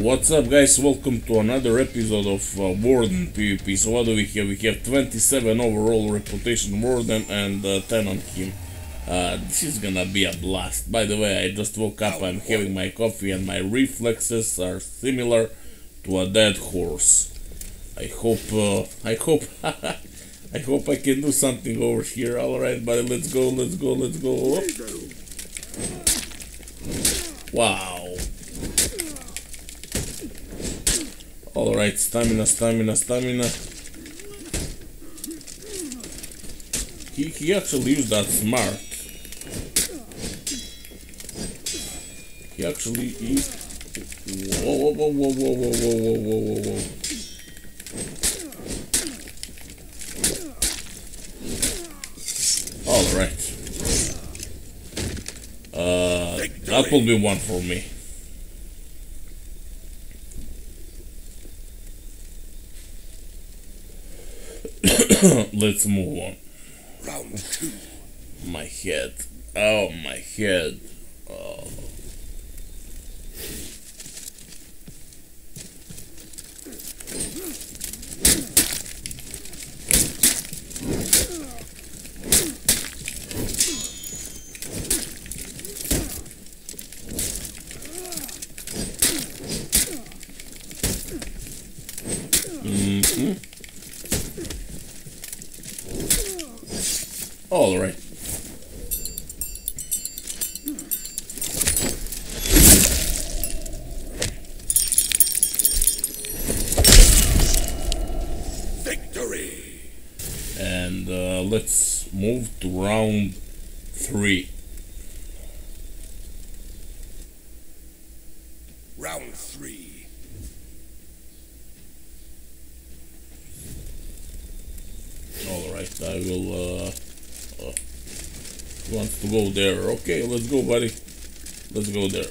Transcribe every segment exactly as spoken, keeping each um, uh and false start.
What's up, guys? Welcome to another episode of uh, Warden PvP. So what do we have? We have twenty-seven overall reputation Warden and uh, ten on him. Uh, this is gonna be a blast. By the way, I just woke up, I'm having my coffee and my reflexes are similar to a dead horse. I hope, uh, I hope, I hope I can do something over here. Alright, buddy, let's go, let's go, let's go. Up. Wow. Alright, stamina, stamina, stamina. He, he actually used that smart. He actually used... Whoa, whoa, whoa, whoa, whoa, whoa, whoa, whoa, whoa, whoa, whoa. Alright. Uh, that will be one for me. Let's move on. Round two. My head. Oh, my head. Oh. Mm-hmm. All right. Victory. And uh, let's move to round three. Round three. All right. I will. Uh, Uh, wants to go there. Okay, let's go, buddy. Let's go there.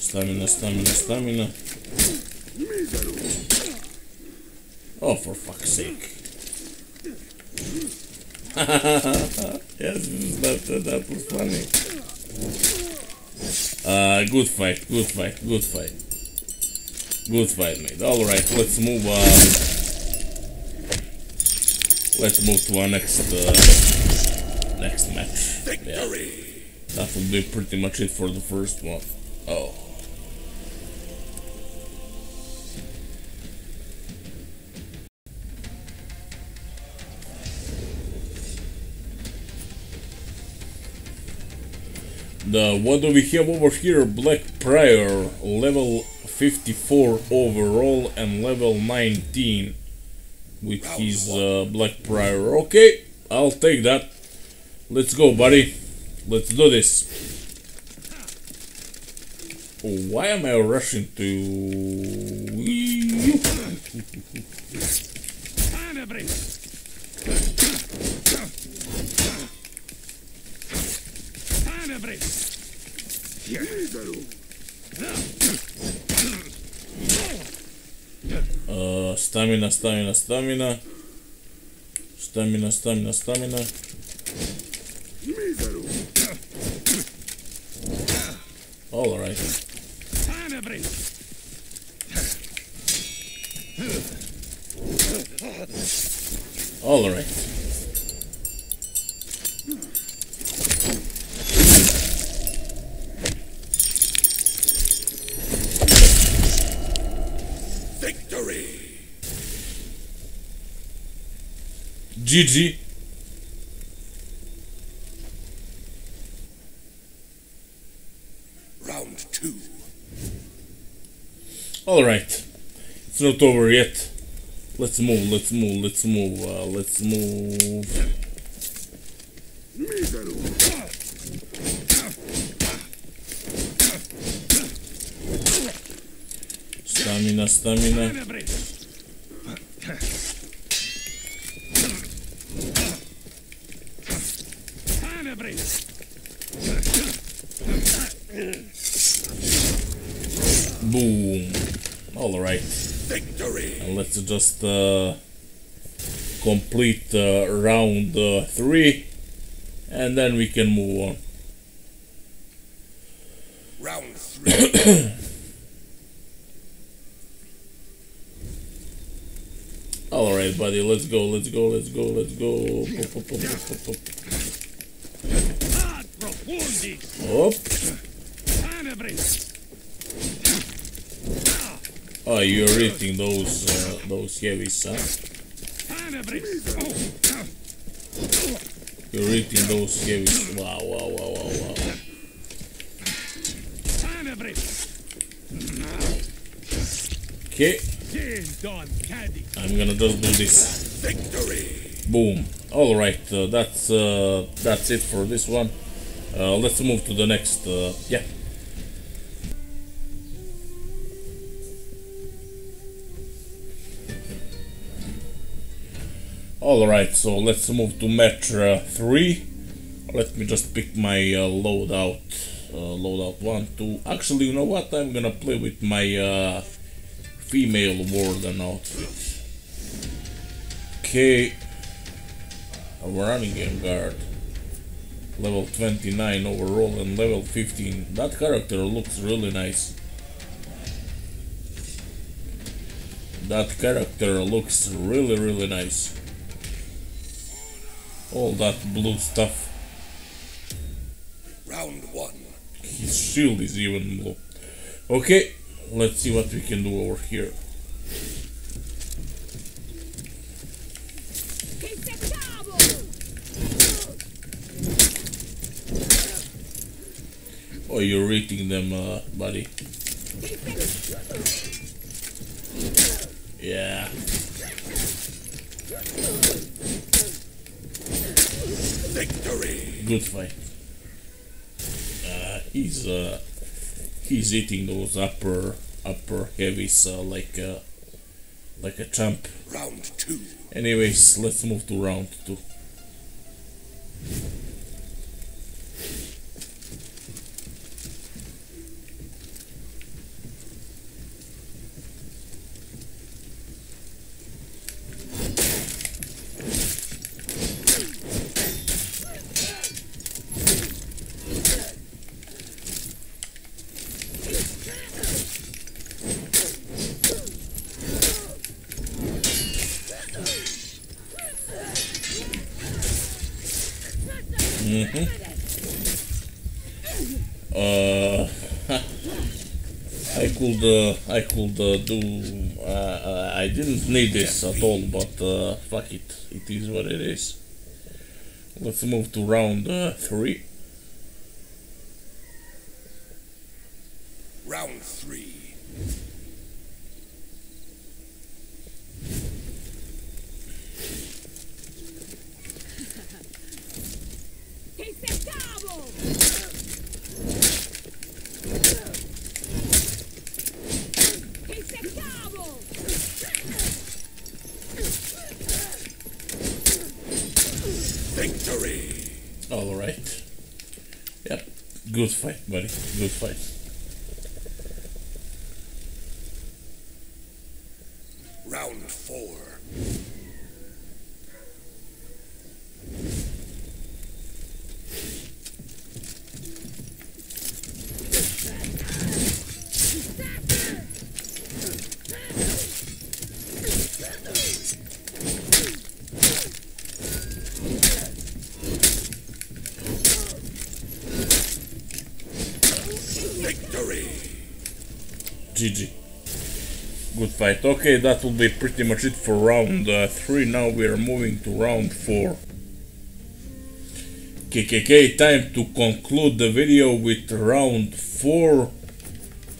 Stamina, stamina, stamina. Oh, for fuck's sake. Yes, that, that, that was funny. Uh, good fight, good fight, good fight. Good fight, mate. Alright, let's move on. Uh, let's move to our next, uh, next match. Victory! Yeah. That will be pretty much it for the first one. Oh. The, what do we have over here? Black Prior, level fifty-four overall and level nineteen with his uh, Black Prior. Okay, I'll take that. Let's go, buddy. Let's do this. Oh, why am I rushing to... Uh, stamina, stamina, stamina. Stamina, stamina, stamina. All right. All right. G G. Round two. All right, it's not over yet. Let's move. Let's move. Let's move. Uh, let's move. Stamina. Stamina. Boom. Alright. Victory. And let's just uh, complete uh, round uh, three, and then we can move on. Round three. Alright, buddy, let's go, let's go, let's go, let's go. Pop, pop, pop, pop, pop. Hop. Oh, you're eating those uh, those heavy sacks. You're eating those heavy. Wow, wow, wow, wow, wow. Okay. I'm gonna just do this. Victory. Boom. All right, uh, that's uh, that's it for this one. Uh, let's move to the next. Uh, yeah. All right, so let's move to match uh, three. Let me just pick my uh, loadout. Uh, loadout one, two. Actually, you know what? I'm gonna play with my uh, female warden outfit. Okay. A running game guard. Level twenty-nine overall and level fifteen. That character looks really nice. That character looks really, really nice. All that blue stuff. Round one. His shield is even blue. Okay, let's see what we can do over here. Oh, you're eating them, uh, buddy. Yeah. Victory. Good fight. Uh, he's uh, he's eating those upper upper heavies uh, like a like a champ. Round two. Anyways, let's move to round two. Mm-hmm. Uh, I could, uh, I could uh, do. Uh, I didn't need this at all, but uh, fuck it. It is what it is. Let's move to round uh, three. Round three. Victory. All right. Yep. Good fight, buddy. Good fight. Round four. G G. Good fight. Okay, that will be pretty much it for round uh, three. Now we are moving to round four. K K K, time to conclude the video with round four.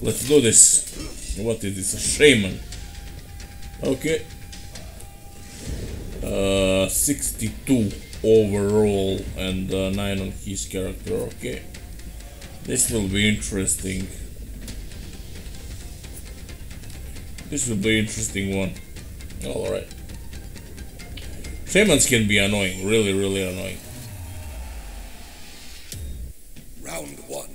Let's do this. What is this? A shaman. Okay. Uh, sixty-two overall and uh, nine on his character. Okay. This will be interesting. This will be an interesting one. Alright. Shamans can be annoying. Really, really annoying. Round one.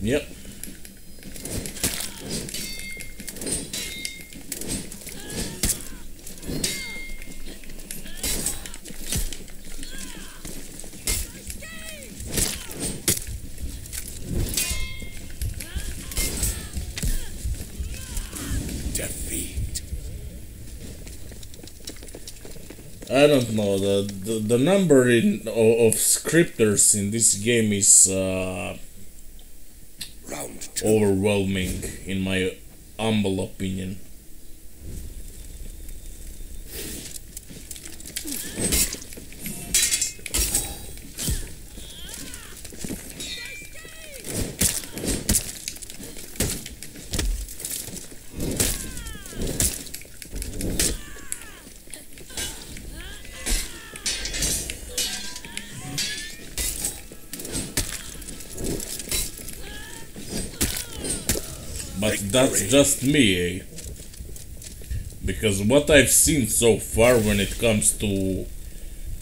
Yep. I don't know, the, the, the number in, of, of scripters in this game is uh, Round two. Overwhelming, in my humble opinion. But that's just me, eh? Because what I've seen so far when it comes to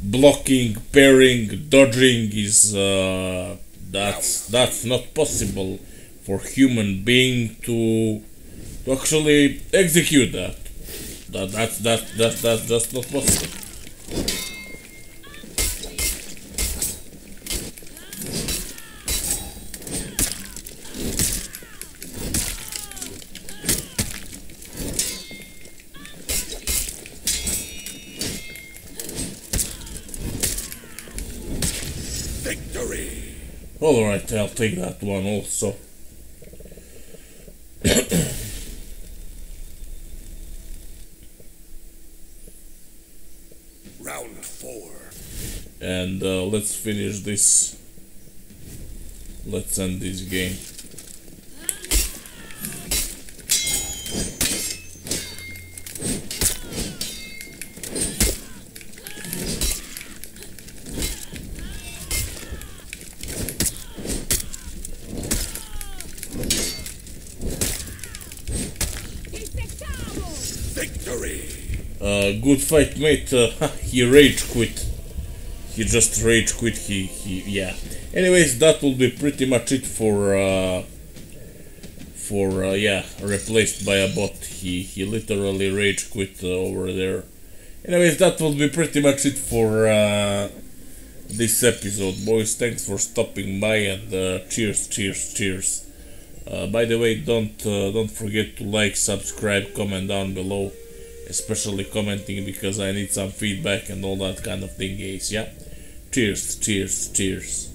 blocking, parrying, dodging is uh, that's that's not possible for human being to to actually execute that. That that that that that's just not possible. Alright, I'll take that one also. Round four. And uh, let's finish this. Let's end this game. Uh, good fight, mate. Uh, he rage quit. He just rage quit. He, he, yeah. Anyways, that will be pretty much it for, uh, for, uh, yeah, replaced by a bot. He, he literally rage quit uh, over there. Anyways, that will be pretty much it for uh, this episode, boys. Thanks for stopping by, and uh, cheers, cheers, cheers. Uh, by the way, don't, uh, don't forget to like, subscribe, comment down below. Especially commenting, because I need some feedback and all that kind of thing, guys, yeah? Cheers, cheers, cheers.